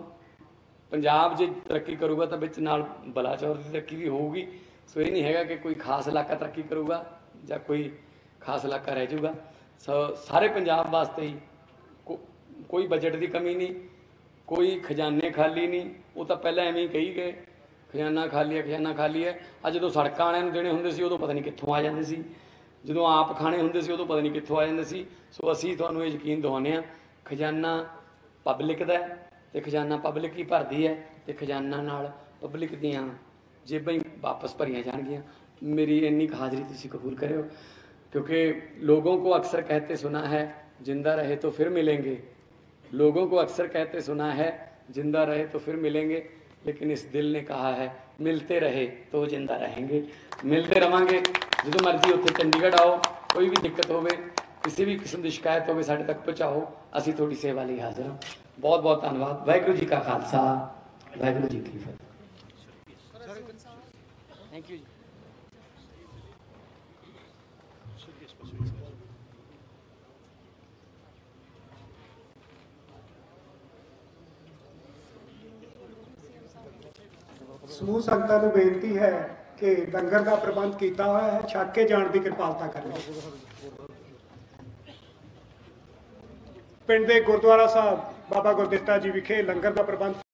पंजाब जे तरक्की करूगा तो विच नाल बलाचौर की तरक्की भी होगी। सो ये नहीं हैगा कि कोई खास इलाका तरक्की करूगा या कोई खास इलाका रह जाऊगा। सो सारे पंजाब वास्ते ही को, कोई बजट की कमी नहीं, कोई खजाने खाली नहीं। वो तो पहले एवें ही कही गए खजाना खाली है, खजाना खाली है। अ जो सड़क वाले देने होंगे सी उदों पता नहीं कितों आ जाते सी, जो आप खाने होंगे सी उदों पता नहीं कितों आ जाते सी। सो असी तुहानूं ये यकीन दिवाने आ खजाना पब्लिक दा है तो खजाना पब्लिक ही भरती है तो खजाना नाल पब्लिक दियाँ जेबां ही वापस भरिया जाएगियाँ। मेरी इन्नी हाजरी तुसीं कबूल करो, क्योंकि लोगों को अक्सर कहते सुना है जिंदा रहे तो फिर मिलेंगे, लोगों को अक्सर कहते सुना है जिंदा रहे तो फिर मिलेंगे, लेकिन इस दिल ने कहा है मिलते रहे तो जिंदा रहेंगे। मिलते रहेंगे जो मर्जी उत्थे चंडीगढ़ आओ, कोई भी दिक्कत होवे, किसी भी किस्म की शिकायत होवे साडे तक पहुँचाओ, असी थोड़ी सेवा लई हाजिर हां। बहुत बहुत धन्यवाद। वाहिगुरू जी का खालसा, वाहिगुरू जी की फतेह। Thank you. समूह संगतां नूं बेनती है कि लंगर का प्रबंध किया हुआ है, छक के जाने की कृपालता करनी। पिंड गुरुद्वारा साहब बाबा गुरदित्ता जी विखे लंगर का प्रबंध